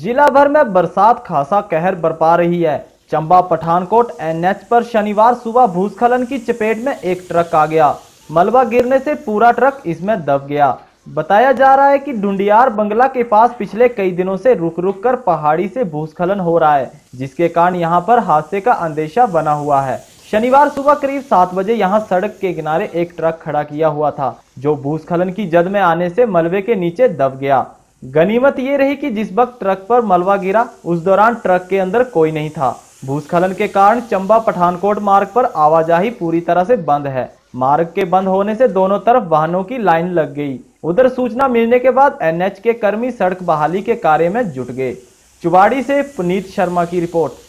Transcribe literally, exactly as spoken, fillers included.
जिला भर में बरसात खासा कहर बरपा रही है। चंबा पठानकोट एन एच पर शनिवार सुबह भूस्खलन की चपेट में एक ट्रक आ गया। मलबा गिरने से पूरा ट्रक इसमें दब गया। बताया जा रहा है कि ढुंडियार बंगला के पास पिछले कई दिनों से रुक रुक कर पहाड़ी से भूस्खलन हो रहा है, जिसके कारण यहां पर हादसे का अंदेशा बना हुआ है। शनिवार सुबह करीब सात बजे यहां सड़क के किनारे एक ट्रक खड़ा किया हुआ था, जो भूस्खलन की जद में आने से मलबे के नीचे दब गया। गनीमत ये रही कि जिस वक्त ट्रक पर मलबा गिरा उस दौरान ट्रक के अंदर कोई नहीं था। भूस्खलन के कारण चंबा पठानकोट मार्ग पर आवाजाही पूरी तरह से बंद है। मार्ग के बंद होने से दोनों तरफ वाहनों की लाइन लग गई। उधर सूचना मिलने के बाद एन एच के कर्मी सड़क बहाली के कार्य में जुट गए। चुवाड़ी से पुनीत शर्मा की रिपोर्ट।